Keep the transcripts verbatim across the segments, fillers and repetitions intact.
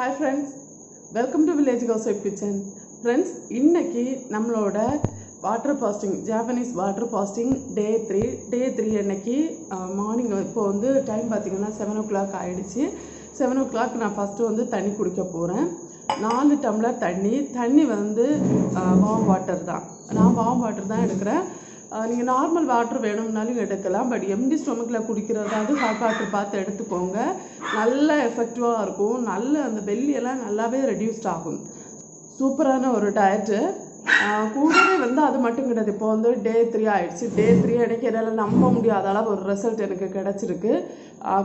Hi friends, welcome to Village House wife kitchen. Friends, innaki nammaloda water fasting, Japanese water fasting day three, day three annaki uh, morning ipo vandu time pathina seven o'clock aidichi. seven o'clock na first vandu thanni kudikka poren. four tumbler thanni, thanni vandu warm water da. Na warm water da edukren. You normal water வேணும்னாலும் எடுக்கலாம் but empty ஸ்டொமக்ல குடிக்கிறது அது hot water பாத்து எடுத்துக்கோங்க நல்ல எஃபெக்டிவா இருக்கும் நல்ல அந்த பெல்லி எல்லாம் நல்லாவே ரெடியூஸ் ஆகும் சூப்பரான ஒரு டயட் கூடவே வந்து அது மட்டும் கிடையாது இப்போ வந்து டே three ஆயிடுச்சு டே three அடைக்கறதால நம்ப முடியாத அளவு ஒரு ரிசல்ட் எனக்கு கிடைச்சிருக்கு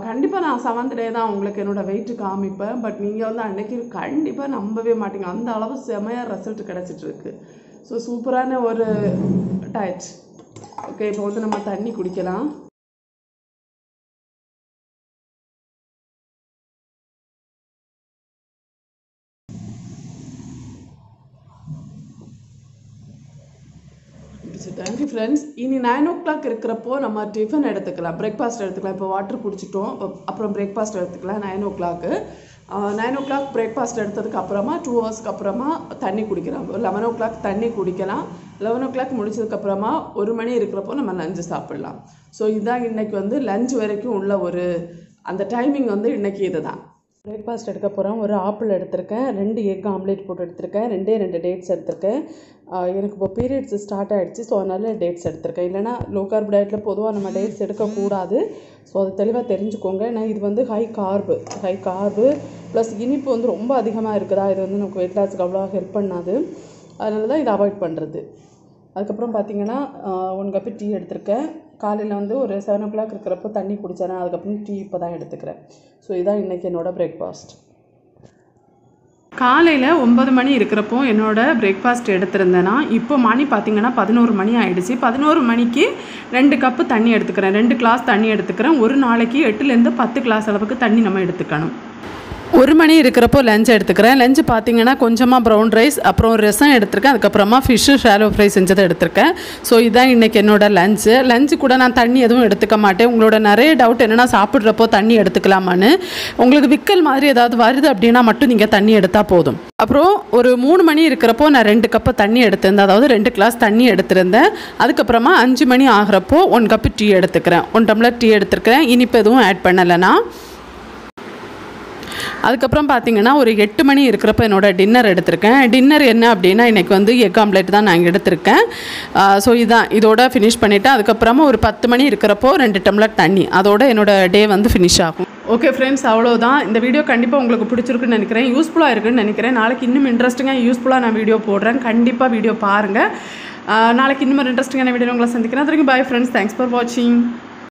கண்டிப்பா நான் seventh டே தான் உங்களுக்கு என்னோட weight காமிப்பேன் பட் நீங்க வந்து அன்னைக்கு கண்டிப்பா நம்பவே மாட்டீங்க அந்த அளவு செமையா ரிசல்ட் கிடைச்சிட்டிருக்கு சோ சூப்பரான ஒரு diet Okay, now we will drink water. Okay, friends, in nine o'clock, we will take tiffin and breakfast. We will take water and breakfast at nine o'clock. Uh, nine o'clock breakfast at two hours kaprama thanni kudikalam eleven o'clock thanni kudikalam eleven o'clock mudichadukku aprama one mani irukrappo nama lunch saapidlam so idha innaiku vandu lunch varaikkum ulla oru and timing vandu innaiku idha breakfast edukka poran oru apple eduthirken rendu egg omelette potu eduthirken rendu rendu dates eduthirken enakku po periods start aidichu so anala dates eduthirken illana low carb diet la poduva nama dates edukka koodadu so adu theliva therinjikonga na idu vandu high carb high carb plus inippu vandu romba adhigama irukada idu vandu namakku weight loss ku avlo help pannadhu adanal da idu avoid pandrathu adukku appuram pathina one cup tea eduthirken காலையில வந்து ஒரு seven o'clock இருக்குறப்ப தண்ணி குடிச்சேனா அதுக்கு அப்புறம் tea இப்ப தான் எடுத்துக்கறேன் so இதான் இன்னைக்கு என்னோட பிரேக்பாஸ்ட் காலையில nine மணி இருக்குறப்போ என்னோட பிரேக்பாஸ்ட் எடுத்துறேனா இப்போ மணி பாத்தீங்கன்னா eleven மணி ஆயிடுச்சு eleven மணிக்கு two cup தண்ணி எடுத்துக்கறேன் two glass தண்ணி எடுத்துக்கறேன் ஒரு நாளைக்கு eight ல இருந்து ten glass அளவுக்கு தண்ணி நம்ம எடுத்துக்கணும் one மணி இருக்குறப்போ லஞ்ச் எடுத்துக்கறேன் லஞ்ச் பாத்தீங்கன்னா கொஞ்சமா brown rice அப்புறம் ரசம் எடுத்துக்கறேன் அதுக்கு அப்புறமா fish shallow fry செஞ்சத எடுத்துக்கறேன் சோ இதான் இன்னைக்கு என்னோட லஞ்ச் லஞ்ச் கூட நான் தண்ணி எதுவும் எடுத்துக்க மாட்டேன் உங்களோட நிறைய டவுட் என்னன்னா சாப்பிடுறப்போ தண்ணி எடுத்துக்கலாமான்னு உங்களுக்கு விக்கல் மாதிரி ஏதாவது வருது அப்படினா மட்டும் நீங்க தண்ணி எடுத்தா போதும் அப்புறம் ஒரு three மணி இருக்குறப்போ நான் two cup தண்ணி எடுத்தேன் அதாவது two glass தண்ணி எடுத்துறேன் அதுக்கு அப்புறமா five மணி ஆகறப்போ one cup டீ எடுத்துக்கறேன் one tumbler டீ எடுத்துக்கறேன் இனிப்பு எதுவும் ஆட் பண்ணலனா அதுக்கப்புறம் பாத்தீங்கன்னா ஒரு eight மணி இருக்குறப்ப என்னோட டின்னர் எடுத்துர்க்கேன் டின்னர் என்ன அப்படினா இன்னைக்கு வந்து எக் ஆம்லெட் தான் நான் எடுத்துர்க்கேன் சோ இதான் இதோட finish பண்ணிட்டு அதுக்கு அப்புறமா ஒரு ten மணி இருக்குறப்போ two tumbler தண்ணி அதோட என்னோட டே வந்து finish ஆகும் ஓகே फ्रेंड्स அவ்வளவுதான் இந்த வீடியோ கண்டிப்பா உங்களுக்கு பிடிச்சிருக்குன்னு நினைக்கிறேன் யூஸ்புல்லா இருக்குன்னு நினைக்கிறேன் நாளைக்கு இன்னும் இன்ட்ரஸ்டிங்கா யூஸ்புல்லா நான் வீடியோ போடுறேன் கண்டிப்பா வீடியோ பாருங்க நாளைக்கு இன்னும் ஒரு இன்ட்ரஸ்டிங்கான வீடியோல உங்களை சந்திக்கிறேன் அதுக்கு bye friends thanks for watching